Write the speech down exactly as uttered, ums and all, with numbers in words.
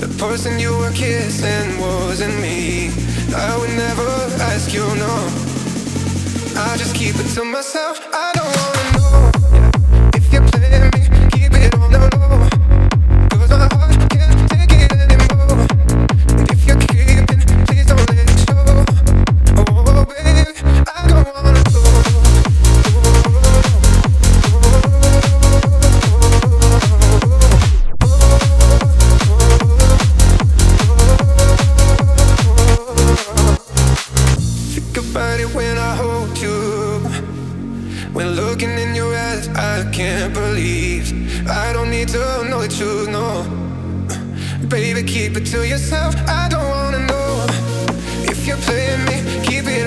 The person you were kissing wasn't me. I would never ask you, no. I just keep it to myself. I don't wanna know if you're playing me. Keep it on the low, 'cause my heart can't take it anymore. And if you're keeping, please don't let it show. Oh, baby, I don't wanna go. When I hold you, when looking in your eyes, I can't believe. I don't need to know that you know. Baby, keep it to yourself. I don't wanna know if you're playing me. Keep it